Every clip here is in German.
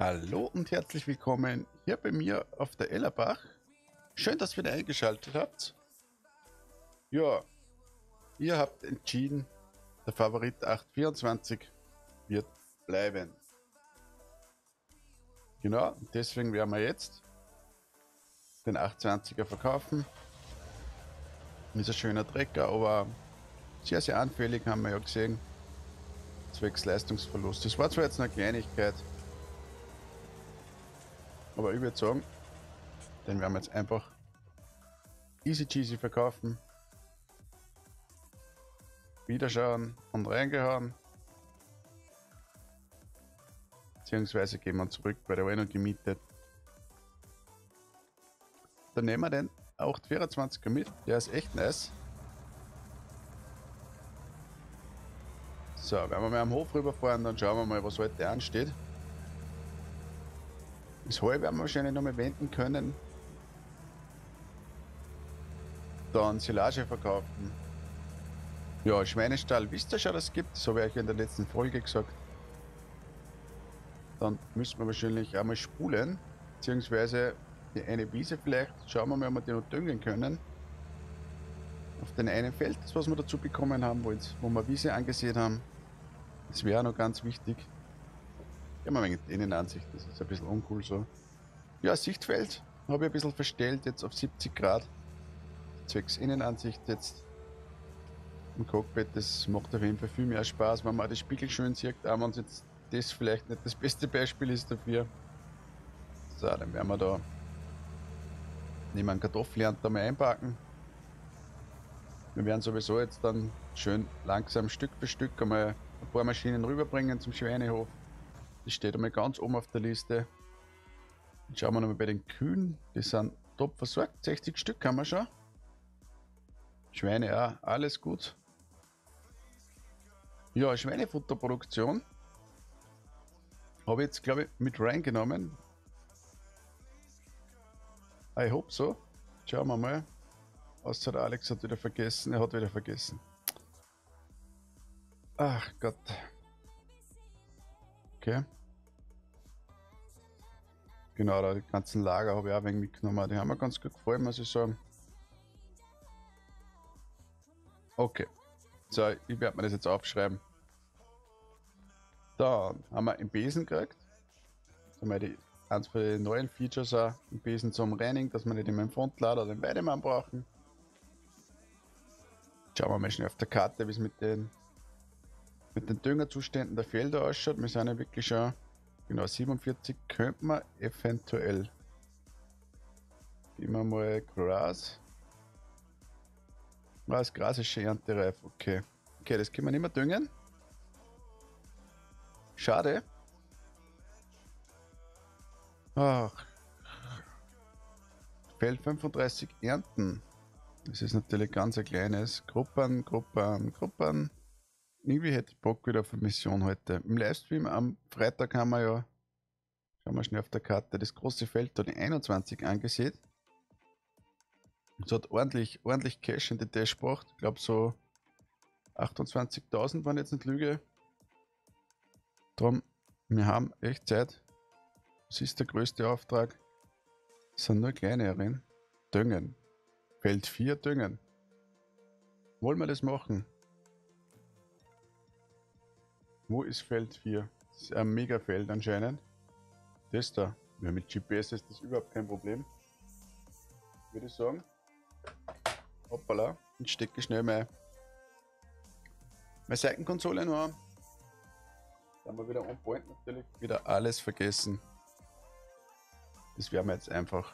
Hallo und herzlich willkommen hier bei mir auf der Ellerbach. Schön, dass ihr wieder eingeschaltet habt. Ja, ihr habt entschieden, der Favorit 824 wird bleiben. Genau, deswegen werden wir jetzt den 820er verkaufen. Ist ein schöner Trecker, aber sehr, sehr anfällig, haben wir ja gesehen. Zwecks Leistungsverlust. Das war zwar jetzt eine Kleinigkeit, aber ich würde sagen, den werden wir jetzt einfach easy cheesy verkaufen. Wiederschauen und reingehauen. Beziehungsweise gehen wir zurück, weil der war noch gemietet. Dann nehmen wir den 824er mit, der ist echt nice. So, wenn wir mal am Hof rüberfahren, dann schauen wir mal, was heute ansteht. Das Heu werden wir wahrscheinlich noch mal wenden können. Dann Silage verkaufen. Ja, Schweinestall, wisst ihr schon, dass es gibt? So habe ich euch in der letzten Folge gesagt. Dann müssen wir wahrscheinlich einmal spulen, beziehungsweise die eine Wiese vielleicht. Schauen wir mal, ob wir die noch düngen können. Auf den einen Feld, das was wir dazu bekommen haben, wo wir Wiese angesehen haben. Das wäre noch ganz wichtig. Gehen wir mal in die Innenansicht, das ist ein bisschen uncool so. Ja, Sichtfeld habe ich ein bisschen verstellt, jetzt auf 70 Grad. Zwecks Innenansicht jetzt im Cockpit, das macht auf jeden Fall viel mehr Spaß, wenn man die Spiegel schön sieht, aber uns jetzt das vielleicht nicht das beste Beispiel ist dafür. So, dann werden wir da neben einem Kartoffelernter da mal einpacken. Wir werden sowieso jetzt dann schön langsam Stück für Stück einmal ein paar Maschinen rüberbringen zum Schweinehof. Das steht einmal ganz oben auf der Liste. Jetzt schauen wir nochmal bei den Kühen. Die sind top versorgt. 60 Stück haben wir schon. Schweine auch, alles gut. Ja, Schweinefutterproduktion habe ich jetzt, glaube ich, mit reingenommen. Ich hoffe so. Schauen wir mal. Außer der Alex hat wieder vergessen. Er hat wieder vergessen. Ach Gott. Okay. Genau, da die ganzen Lager habe ich auch ein wenig mitgenommen. Die haben mir ganz gut gefallen, muss ich sagen. Okay. So, ich werde mir das jetzt aufschreiben. Dann haben wir einen Besen gekriegt. Das haben wir die eins von den neuen Features auch. Einen Besen zum Reining, dass wir nicht immer im Frontlader oder den Weidemann brauchen. Schauen wir mal schnell auf der Karte, wie es mit den Düngerzuständen der Felder ausschaut. Wir sind ja wirklich schon genau 47, könnte man eventuell. Gehen wir mal Gras. Das Gras ist schon erntereif, okay. Okay, das können wir nicht mehr düngen. Schade. Ach. Feld 35 Ernten. Das ist natürlich ganz ein kleines. Gruppern, Gruppern, Gruppern. Irgendwie hätte ich Bock wieder auf eine Mission heute. Im Livestream am Freitag haben wir ja, schauen wir schnell auf der Karte, das große Feld da die 21 angesehen. Es hat ordentlich Cash in die Tasche gebracht. Ich glaube so 28.000 waren jetzt nicht Lüge. Drum, wir haben echt Zeit. Das ist der größte Auftrag. Es sind nur kleine drin. Düngen. Feld 4 düngen. Wollen wir das machen? Wo ist Feld 4? Das ist ein Megafeld anscheinend. Das da. Ja, mit GPS ist das überhaupt kein Problem. Würde ich sagen. Hoppala. Jetzt stecke ich schnell meine Seitenkonsole noch an. Dann haben wir wieder on point natürlich. Wieder alles vergessen. Das werden wir jetzt einfach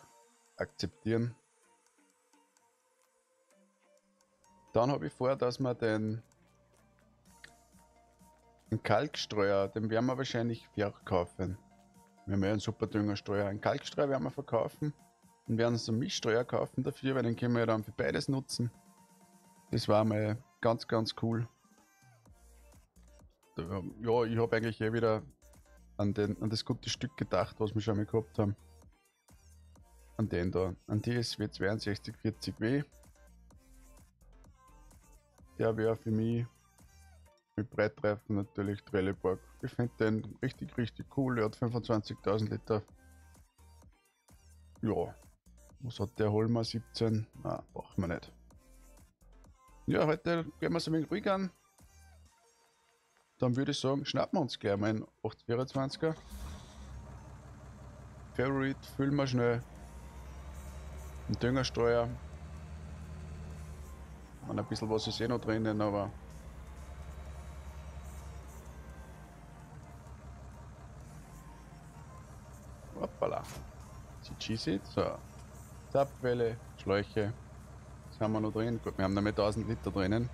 akzeptieren. Dann habe ich vor, dass wir den Kalkstreuer, den werden wir wahrscheinlich verkaufen. Wir haben ja einen super Düngerstreuer. Einen Kalkstreuer werden wir verkaufen und werden uns einen Mischstreuer kaufen dafür, weil den können wir dann für beides nutzen. Das war mal ganz, ganz cool. Ja, ich habe eigentlich wieder an das gute Stück gedacht, was wir schon mal gehabt haben. An den da, an DSW-6240W. Der wäre für mich mit Breittreifen natürlich Trelleborg. Ich finde den richtig, richtig cool. Er hat 25.000 Liter. Ja, was hat der Holmer? 17? Ah, braucht man nicht. Ja, heute gehen wir es ein wenig ruhig an. Dann würde ich sagen, schnappen wir uns gleich mal einen 824er. Favorite füllen wir schnell. Ein Düngerstreuer. Und ein bisschen was ist eh noch drinnen, aber. Hoppala. GG. So. Zapfwelle, Schläuche. Das haben wir noch drin. Gut, wir haben damit 1000 Liter drinnen.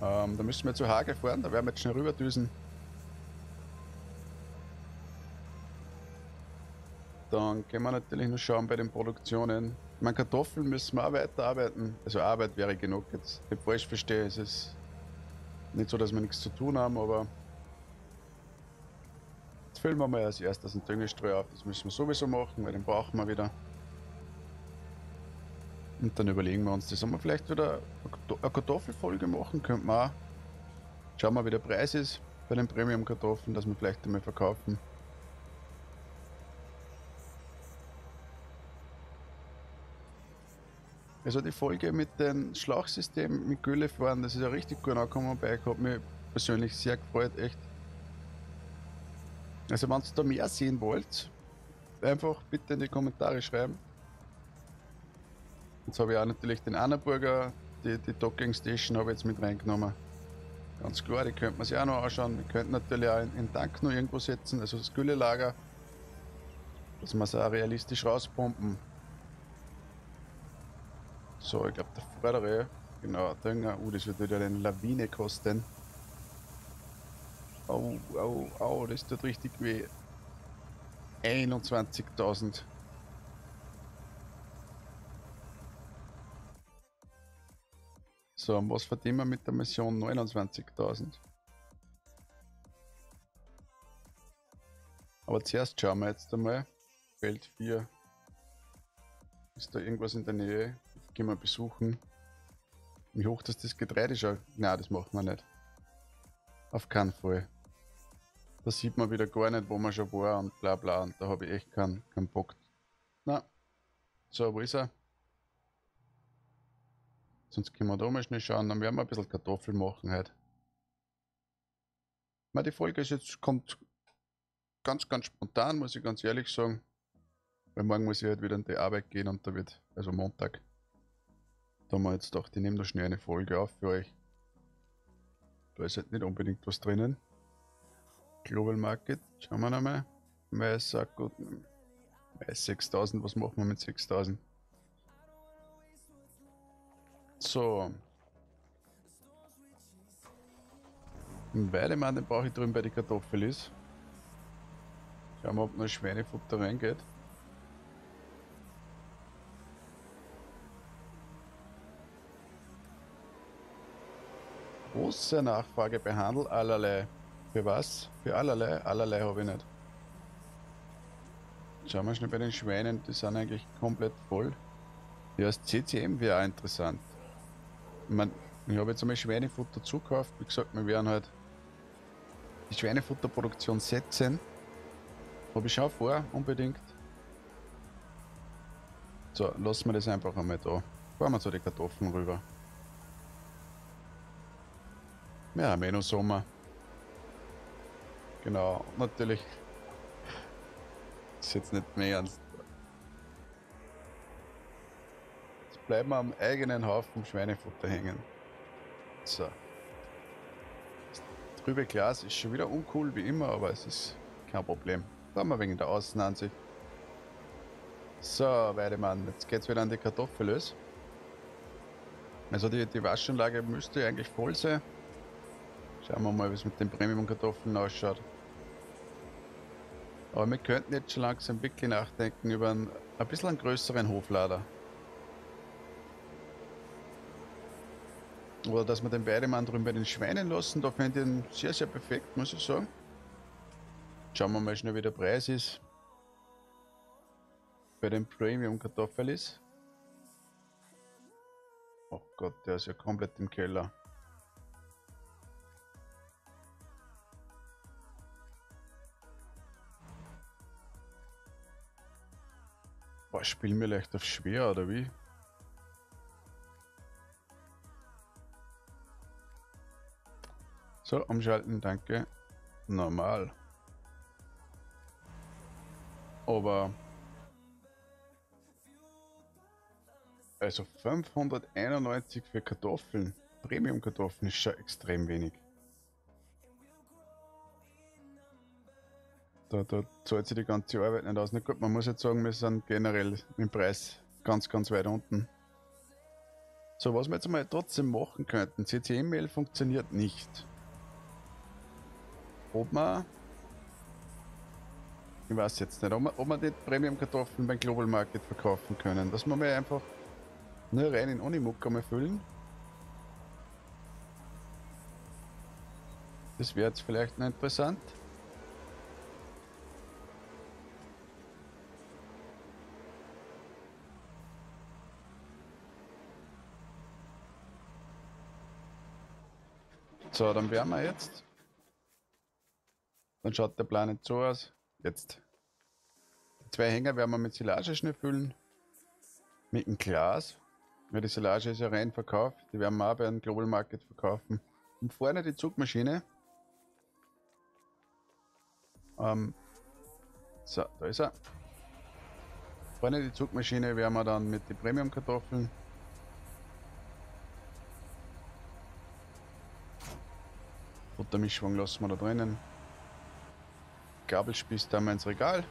Da müssen wir zu Hage fahren, da werden wir jetzt schnell rüberdüsen. Dann können wir natürlich noch schauen bei den Produktionen. Meine Kartoffeln müssen wir auch weiterarbeiten. Also Arbeit wäre genug jetzt. Nicht falsch verstehe, es ist nicht so, dass wir nichts zu tun haben, aber jetzt füllen wir mal als erstes einen Düngestreuer auf. Das müssen wir sowieso machen, weil den brauchen wir wieder. Und dann überlegen wir uns, das haben wir vielleicht wieder eine Kartoffelfolge machen, könnten wir auch. Schauen wir, wie der Preis ist bei den Premium-Kartoffeln, dass wir vielleicht einmal verkaufen. Also die Folge mit dem Schlauchsystem mit Gülle fahren, das ist ja richtig gut angekommen bei euch, hat mich persönlich sehr gefreut, echt. Also wenn ihr da mehr sehen wollt, einfach bitte in die Kommentare schreiben. Jetzt habe ich auch natürlich den Annenburger, die Docking Station habe ich jetzt mit reingenommen. Ganz klar, die könnte man sich auch noch anschauen. Wir könnten natürlich auch einen Tank noch irgendwo setzen, also das Güllelager, dass wir es auch realistisch rauspumpen. So, ich glaube der vordere, genau, Dünger, das wird wieder eine Lawine kosten. Au, au, au, das tut richtig weh. 21.000. So, und was verdienen wir mit der Mission? 29.000. Aber zuerst schauen wir jetzt einmal. Feld 4. Ist da irgendwas in der Nähe? Ich gehe mal besuchen. Wie hoch dass das Getreide schaut? Nein, das machen wir nicht. Auf keinen Fall. Da sieht man wieder gar nicht, wo man schon war und bla bla. Und da habe ich echt keinen Bock. Na, so, wo ist er? Sonst können wir da mal schnell schauen, dann werden wir ein bisschen Kartoffeln machen heute. Meine, die Folge ist jetzt, kommt ganz, ganz spontan, muss ich ganz ehrlich sagen. Weil morgen muss ich halt wieder in die Arbeit gehen und da wird, also Montag. Da haben wir jetzt gedacht, ich nehme da schnell eine Folge auf für euch. Da ist halt nicht unbedingt was drinnen. Global Market, schauen wir nochmal. Mais, auch gut. Mais 6000, was machen wir mit 6000? So. Ein Weidemann, den brauche ich drüben bei den Kartoffeln ist. Schauen wir, ob noch Schweinefutter reingeht. Große Nachfrage bei Handel, allerlei. Für was? Für allerlei? Allerlei habe ich nicht. Schauen wir schnell bei den Schweinen, die sind eigentlich komplett voll. Ja, das CCM wäre auch interessant. Ich habe jetzt einmal Schweinefutter zugekauft, wie gesagt, wir werden halt die Schweinefutterproduktion setzen. Habe ich schon vor, unbedingt. So, lassen wir das einfach einmal da. Fahren wir zu den Kartoffeln rüber. Ja, Menno Sommer. Genau, natürlich. Ist jetzt nicht mehr ernst. Bleiben wir am eigenen Haufen Schweinefutter hängen. So. Das trübe Glas ist schon wieder uncool wie immer, aber es ist kein Problem. Da haben wir wegen der Außenansicht. So, Weidemann, jetzt geht's wieder an die Kartoffel los. Also die Waschanlage müsste eigentlich voll sein. Schauen wir mal, wie es mit den Premium-Kartoffeln ausschaut. Aber wir könnten jetzt schon langsam wirklich nachdenken über ein bisschen einen größeren Hoflader. Oder dass wir den Weidemann drüben bei den Schweinen lassen, da finde ich ihn sehr, sehr perfekt, muss ich sagen. Schauen wir mal schnell, wie der Preis ist. Bei den Premium-Kartoffeln ist. Oh Gott, der ist ja komplett im Keller. Boah, spielen wir leicht auf schwer, oder wie? So, umschalten, danke. Normal. Aber... Also 591 für Kartoffeln. Premium-Kartoffeln ist schon extrem wenig. Da zahlt sich die ganze Arbeit nicht aus. Na gut, man muss jetzt sagen, wir sind generell im Preis ganz, ganz weit unten. So, was wir jetzt mal trotzdem machen könnten. CCM-Mail funktioniert nicht. Ob man... Ich weiß jetzt nicht, ob wir die Premium-Kartoffeln beim Global Market verkaufen können. Das müssen wir einfach nur rein in Unimuck einmal füllen. Das wäre jetzt vielleicht noch interessant. So, dann wären wir jetzt. Dann schaut der Plan jetzt so aus. Jetzt. Die zwei Hänger werden wir mit Silage schnell füllen. Mit dem Glas. Weil die Silage ist ja rein verkauft. Die werden wir auch bei einem Global Market verkaufen. Und vorne die Zugmaschine. So, da ist er. Vorne die Zugmaschine werden wir dann mit den Premium-Kartoffeln. Buttermischung lassen wir da drinnen. Gabelspieß da mal ins Regal.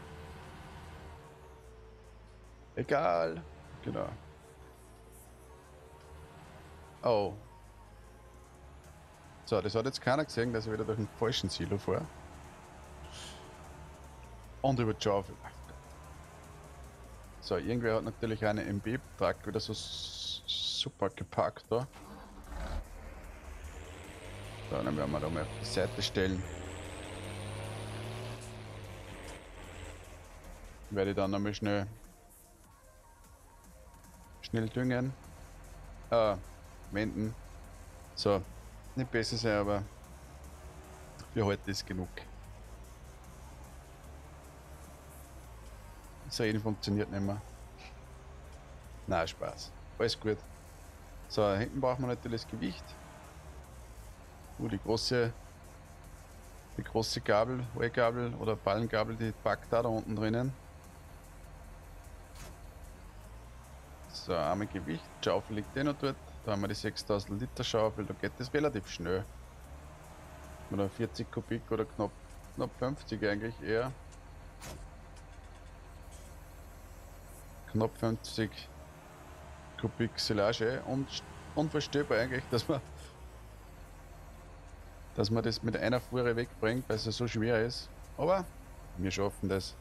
Egal. Genau. Oh. So, das hat jetzt keiner gesehen, dass ich wieder durch den falschen Silo fahre. Und über die Schaufel. So, irgendwer hat natürlich eine MB-Truck wieder so super gepackt da. So, dann werden wir da mal auf die Seite stellen. Werde ich dann nochmal schnell düngen. Wenden. So, nicht besser sein, aber für heute ist genug. Das Reden funktioniert nicht mehr. Na, Spaß. Alles gut. So, hinten braucht man natürlich das Gewicht. Die große Gabel, Hohlgabel oder Ballengabel, die packt da unten drinnen. So, einmal Gewicht, Schaufel liegt eh noch dort. Da haben wir die 6000 Liter Schaufel, da geht das relativ schnell. Oder 40 Kubik oder knapp 50 eigentlich eher. Knapp 50 Kubik Silage und unvorstellbar eigentlich, dass man das mit einer Fuhre wegbringt, weil es ja so schwer ist. Aber wir schaffen das.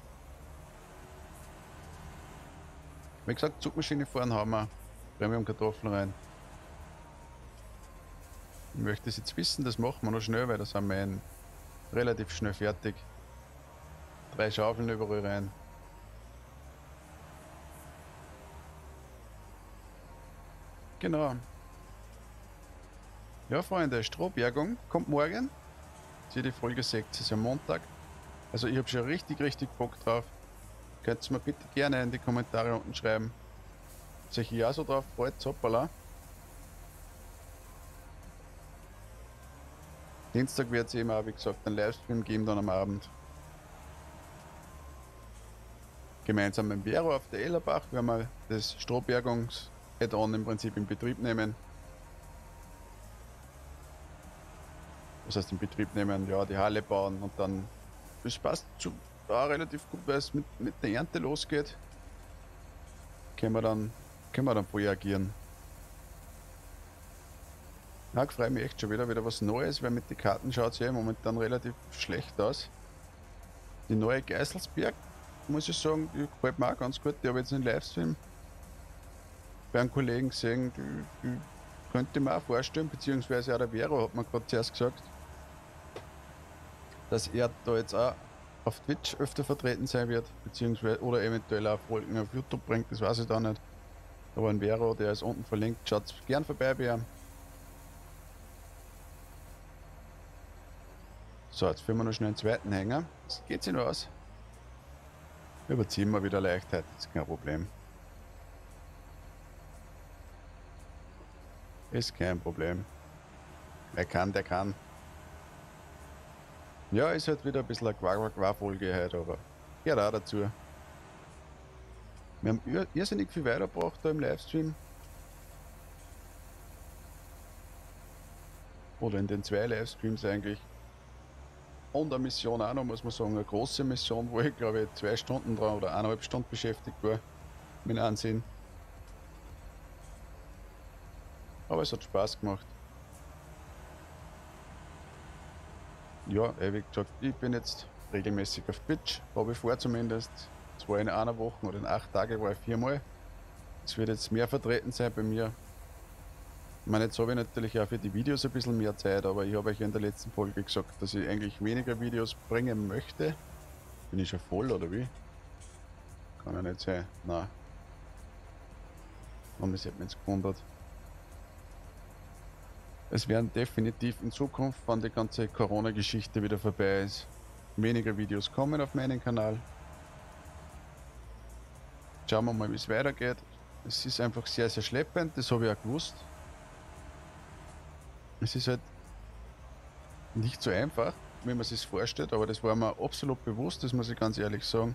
Wie gesagt, Zugmaschine fahren haben wir. Premium-Kartoffeln rein. Ich möchte das jetzt wissen, das machen wir noch schnell, weil da sind wir relativ schnell fertig. 3 Schaufeln überall rein. Genau. Ja, Freunde, Strohbergung kommt morgen. Seht die Folge 6, ist ja Montag. Also ich habe schon richtig, richtig Bock drauf. Könnt ihr mir bitte gerne in die Kommentare unten schreiben. Ob ihr euch ja so drauf freut, hoppala. Dienstag wird es eben auch, wie gesagt, einen Livestream geben dann am Abend. Gemeinsam mit Vero auf der Ellerbach werden wir das Strohbergungs-Add-on im Prinzip in Betrieb nehmen. Das heißt, in Betrieb nehmen, ja, die Halle bauen und dann, das passt relativ gut, weil es mit der Ernte losgeht. Können wir dann reagieren. Na, ich freue mich echt schon wieder was Neues, weil mit den Karten schaut es ja momentan relativ schlecht aus. Die neue Geißelsberg, muss ich sagen, die gefällt mir auch ganz gut. Die habe ich jetzt einen Livestream bei einem Kollegen gesehen, die könnte man auch vorstellen, beziehungsweise auch der Vero hat mir gerade zuerst gesagt, dass er da jetzt auch auf Twitch öfter vertreten sein wird, beziehungsweise oder eventuell auch Folgen auf YouTube bringt, das weiß ich da nicht. Aber ein Vero, der ist unten verlinkt, schaut gern vorbei bei ihm. So, jetzt führen wir noch schnell einen zweiten Hänger. Das geht sich noch aus. Überziehen wir wieder Leichtheit, ist kein Problem. Ist kein Problem. Wer kann, der kann. Ja, ist halt wieder ein bisschen eine Qua-Qua-Folge heute, aber gehört auch dazu. Wir haben irrsinnig viel weitergebracht da im Livestream. Oder in den zwei Livestreams eigentlich. Und eine Mission auch noch, muss man sagen, eine große Mission, wo ich glaube ich 2 Stunden dran oder 1,5 Stunden beschäftigt war mit Ansehen. Aber es hat Spaß gemacht. Ja, wie gesagt, ich bin jetzt regelmäßig auf Twitch, habe ich vor zumindest. Zwar in einer Woche oder in 8 Tagen war ich 4-mal. Es wird jetzt mehr vertreten sein bei mir. Ich meine, jetzt habe ich natürlich auch für die Videos ein bisschen mehr Zeit, aber ich habe euch in der letzten Folge gesagt, dass ich eigentlich weniger Videos bringen möchte. Bin ich schon voll oder wie? Kann ja nicht sein. Nein. Und das hat mich jetzt gewundert. Es werden definitiv in Zukunft, wenn die ganze Corona-Geschichte wieder vorbei ist, weniger Videos kommen auf meinen Kanal. Schauen wir mal, wie es weitergeht. Es ist einfach sehr, sehr schleppend, das habe ich auch gewusst. Es ist halt nicht so einfach, wie man es sich vorstellt, aber das war mir absolut bewusst, das muss ich ganz ehrlich sagen.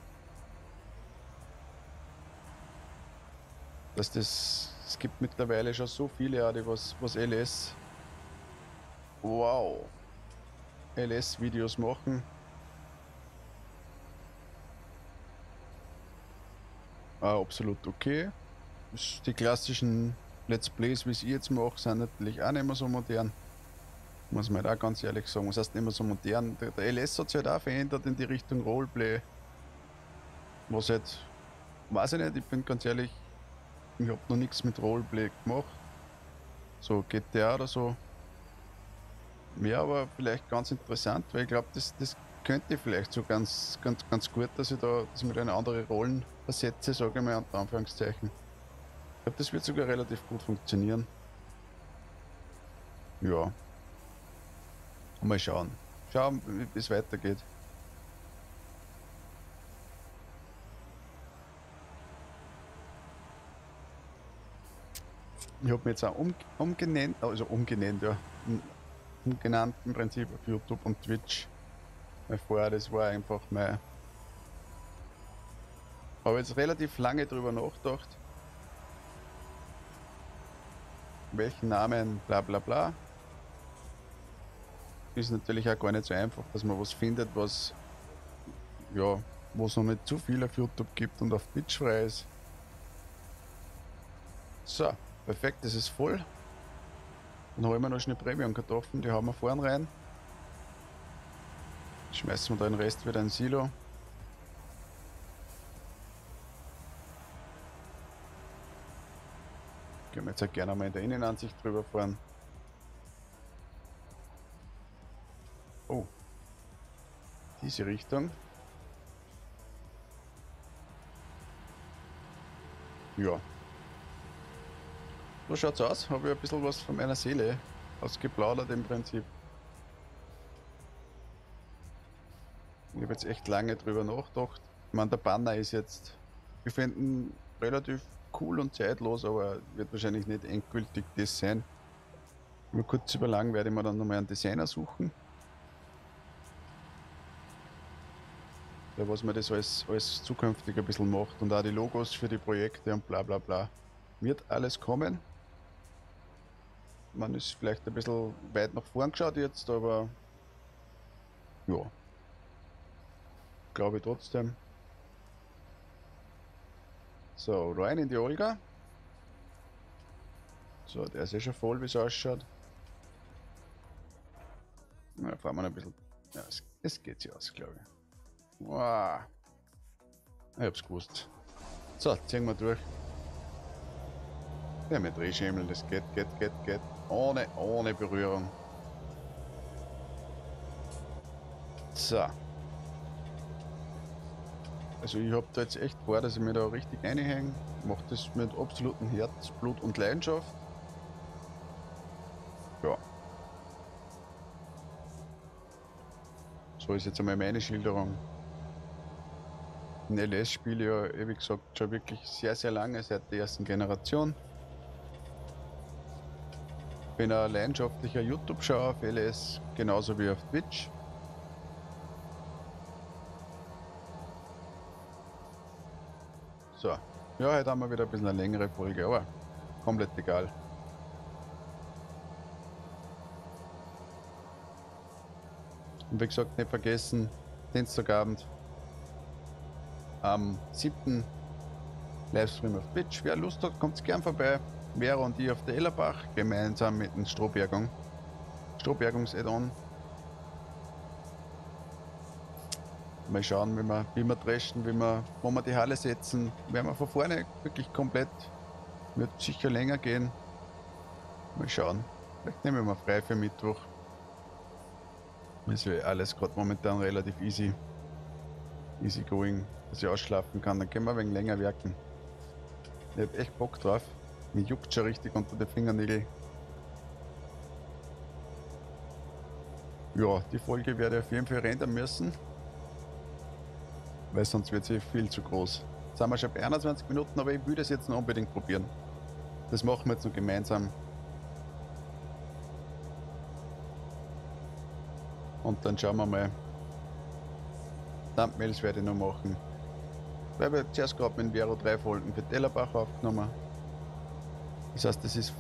Dass das, es gibt mittlerweile schon so viele, die was LS, wow, LS-Videos machen. Absolut okay. Die klassischen Let's Plays, wie ich jetzt mache, sind natürlich auch nicht mehr so modern. Muss man halt auch ganz ehrlich sagen. Was heißt nicht mehr so modern? Der LS hat sich halt auch verändert in die Richtung Roleplay. Was halt, weiß ich nicht, ich bin ganz ehrlich, ich habe noch nichts mit Roleplay gemacht. So GTA oder so. Mehr aber vielleicht ganz interessant, weil ich glaube, das könnte vielleicht so ganz gut, dass ich da das mit einer anderen Rollen versetze, sage ich mal, unter Anführungszeichen. Ich glaube, das wird sogar relativ gut funktionieren. Ja. Mal schauen. Schauen, wie es weitergeht. Ich habe mich jetzt auch umgenannt im Prinzip auf YouTube und Twitch. Weil vorher, das war einfach mein... Habe jetzt relativ lange drüber nachgedacht. Welchen Namen, bla bla bla. Ist natürlich auch gar nicht so einfach, dass man was findet, was ja, wo es noch nicht zu viel auf YouTube gibt und auf Twitch frei ist. So, perfekt, das ist voll. Dann holen wir noch schnell Premium-Kartoffeln, die haben wir vorne rein. Schmeißen wir den Rest wieder in den Silo. Können wir jetzt auch gerne mal in der Innenansicht drüber fahren. Oh. Diese Richtung. Ja. So schaut's aus. Habe ich ein bisschen was von meiner Seele ausgeplaudert im Prinzip. Ich habe jetzt echt lange drüber nachgedacht. Ich meine, der Banner ist jetzt... Wir finden relativ... cool und zeitlos, aber wird wahrscheinlich nicht endgültig das sein. Mal kurz überlegen, werde ich mir dann nochmal einen Designer suchen. Da was man das alles zukünftig ein bisschen macht und auch die Logos für die Projekte und bla bla bla. Wird alles kommen. Man ist vielleicht ein bisschen weit nach vorn geschaut jetzt, aber ja. Glaube ich trotzdem. So, rein in die Olga. So, der ist ja schon voll, wie es ausschaut. Na, fahren wir noch ein bisschen. Ja, es geht sich aus, glaube ich. Wow. Ich hab's gewusst. So, ziehen wir durch. Der mit Drehschemel, das geht. Ohne Berührung. So. Also ich habe da jetzt echt vor, dass ich mich da richtig reinhänge. Mache das mit absolutem Herzblut und Leidenschaft. Ja. So ist jetzt einmal meine Schilderung. alten LS-Spiele ja, wie gesagt, schon wirklich sehr, sehr lange, seit der ersten Generation. Bin ein leidenschaftlicher YouTube-Schauer auf LS, genauso wie auf Twitch. So, ja, heute haben wir wieder ein bisschen eine längere Folge, aber komplett egal. Und wie gesagt, nicht vergessen, Dienstagabend am 7. Livestream auf Twitch. Wer Lust hat, kommt gern vorbei. Vero und ich auf der Ellerbach, gemeinsam mit dem Strohbergungs-Add-on. Mal schauen, wie wir dreschen, wo wir die Halle setzen. Werden wir von vorne wirklich komplett, wird sicher länger gehen. Mal schauen, vielleicht nehmen wir mal frei für Mittwoch. Das wäre alles gerade momentan relativ easy going, dass ich ausschlafen kann, dann können wir ein wenig länger werken. Ich habe echt Bock drauf. Mir juckt schon richtig unter den Fingernägeln. Ja, die Folge werde ich auf jeden Fall rendern müssen, weil sonst wird sie viel zu groß. Jetzt sind wir schon bei 21 Minuten, aber ich will das jetzt noch unbedingt probieren. Das machen wir jetzt noch gemeinsam. Und dann schauen wir mal. Thumbnails werde ich noch machen. Weil wir zuerst gerade mit Vero 3 Folgen für Ellerbach aufgenommen. Das heißt, das ist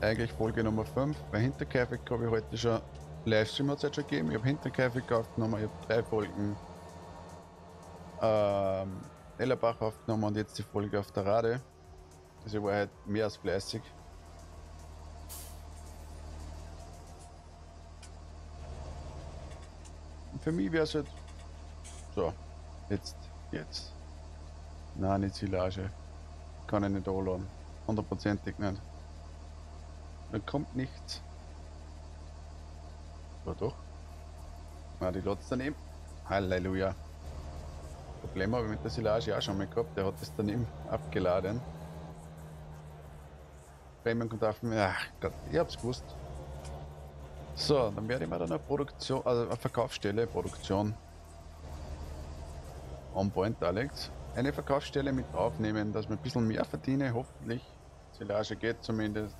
eigentlich Folge Nummer 5. Bei Hinterkaifeck habe ich heute schon Livestream hat es schon gegeben. Ich habe Hinterkaifeck aufgenommen, ich habe 3 Folgen Ellerbach aufgenommen und jetzt die Folge auf der Rade. Also war halt mehr als fleißig. Für mich wäre es halt so, jetzt. Nein, nicht Silage. Kann ich nicht anladen. Hundertprozentig nicht. Da kommt nichts. Oder doch? Na, die lädt es daneben. Halleluja. Problem habe ich mit der Silage auch schon mal gehabt. Der hat es daneben abgeladen. Ach Gott, ich hab's gewusst. So, dann werde ich mir dann eine Verkaufsstelle, Produktion. On point, Alex. Eine Verkaufsstelle mit aufnehmen, dass man ein bisschen mehr verdiene, hoffentlich. Silage geht zumindest.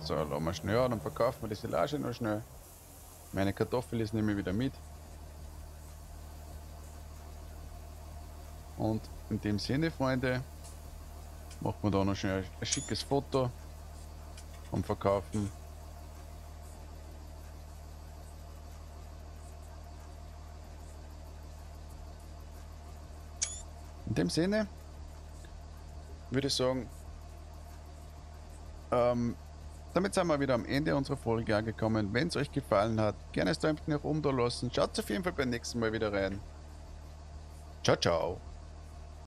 So, lassen wir schnell, dann verkaufen wir die Silage noch schnell. Meine Kartoffel ist nehme ich wieder mit. Und in dem Sinne, Freunde, machen wir da noch schnell ein schickes Foto vom Verkaufen. In dem Sinne würde ich sagen, damit sind wir wieder am Ende unserer Folge angekommen. Wenn es euch gefallen hat, gerne ein Däumchen nach oben da lassen. Schaut auf jeden Fall beim nächsten Mal wieder rein. Ciao, ciao.